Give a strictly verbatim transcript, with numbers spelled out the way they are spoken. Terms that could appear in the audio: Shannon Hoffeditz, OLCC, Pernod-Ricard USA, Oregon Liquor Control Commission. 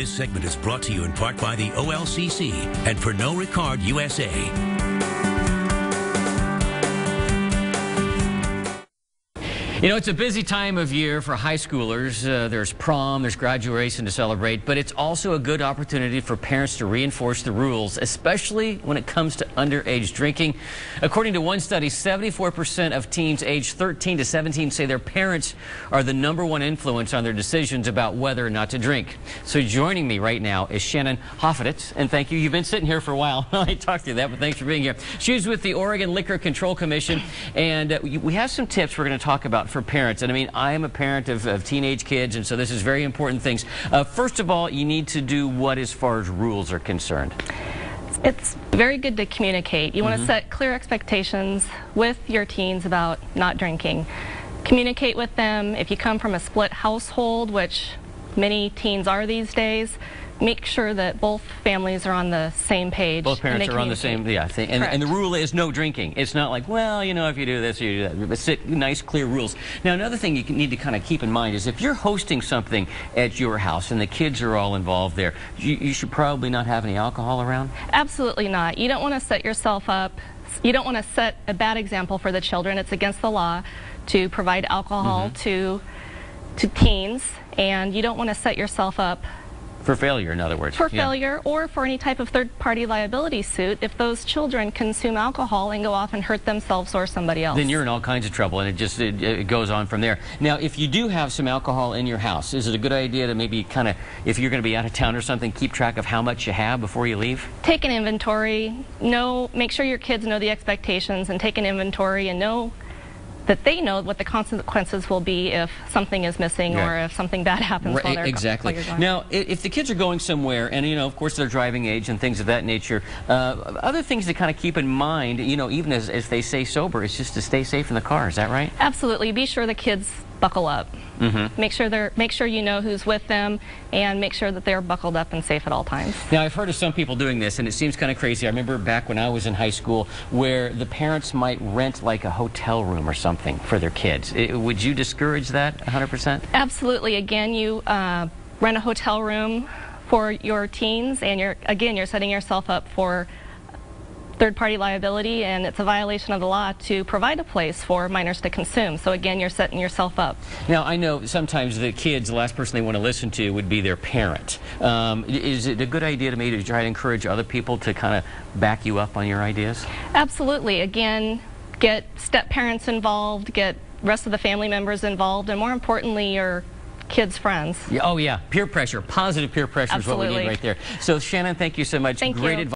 This segment is brought to you in part by the O L C C and Pernod-Ricard U S A. You know, it's a busy time of year for high schoolers. Uh, there's prom, there's graduation to celebrate, but it's also a good opportunity for parents to reinforce the rules, especially when it comes to underage drinking. According to one study, seventy-four percent of teens aged thirteen to seventeen say their parents are the number one influence on their decisions about whether or not to drink. So joining me right now is Shannon Hoffeditz, and thank you. You've been sitting here for a while. I talked to you that, but thanks for being here. She's with the Oregon Liquor Control Commission, and uh, we have some tips we're going to talk about for parents. And I mean, I am a parent of, of teenage kids, and so this is very important things. Uh, first of all, you need to do what as far as rules are concerned? It's very good to communicate. You mm-hmm. want to set clear expectations with your teens about not drinking. Communicate with them. If you come from a split household, which many teens are these days, make sure that both families are on the same page. Both parents are on the same, yeah. Thing. And, and the rule is no drinking. It's not like, well, you know, if you do this, you do that. But sit, nice, clear rules. Now, another thing you need to kind of keep in mind is if you're hosting something at your house and the kids are all involved there, you, you should probably not have any alcohol around? Absolutely not. You don't want to set yourself up. You don't want to set a bad example for the children. It's against the law to provide alcohol mm-hmm. to, to teens, and you don't want to set yourself up for failure, in other words. For yeah. failure, or for any type of third-party liability suit, if those children consume alcohol and go off and hurt themselves or somebody else. Then you're in all kinds of trouble, and it just it, it goes on from there. Now, if you do have some alcohol in your house, is it a good idea to maybe kind of, if you're going to be out of town or something, keep track of how much you have before you leave? Take an inventory. Know, make sure your kids know the expectations, and take an inventory, and know that they know what the consequences will be if something is missing right. or if something bad happens right, while they're exactly. While you're gone. Now, if the kids are going somewhere and, you know, of course they're driving age and things of that nature, uh, other things to kind of keep in mind, you know, even as, as they stay sober, it's just to stay safe in the car. Is that right? Absolutely. Be sure the kids buckle up. Mm-hmm. Make sure they're, make sure you know who's with them, and make sure that they're buckled up and safe at all times. Now, I've heard of some people doing this, and it seems kind of crazy. I remember back when I was in high school where the parents might rent like a hotel room or something for their kids. It, would you discourage that one hundred percent? Absolutely. Again, you uh, rent a hotel room for your teens, and you're again you're setting yourself up for third-party liability, and it's a violation of the law to provide a place for minors to consume. So again, you're setting yourself up. Now, I know sometimes the kids, the last person they want to listen to would be their parent. Um, is it a good idea to maybe to try to encourage other people to kind of back you up on your ideas? Absolutely. Again, get step-parents involved, get rest of the family members involved, and more importantly, your kids' friends. Yeah, oh yeah, peer pressure, positive peer pressure Absolutely. Is what we need right there. So Shannon, thank you so much. Thank Great you. Advice.